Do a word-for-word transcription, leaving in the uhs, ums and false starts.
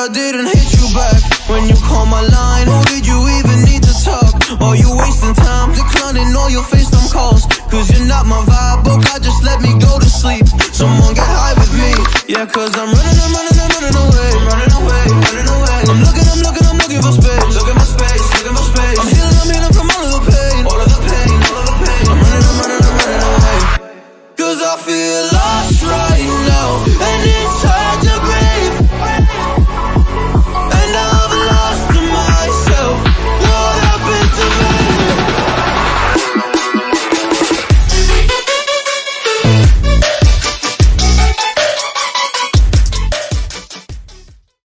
I didn't hit you back. When you call my line, oh, did you even need to talk? Or you wasting time declining all your FaceTime calls? Cause you're not my vibe, oh God, just let me go to sleep. Someone get high with me, yeah, cause I'm running, I'm running, I'm running away.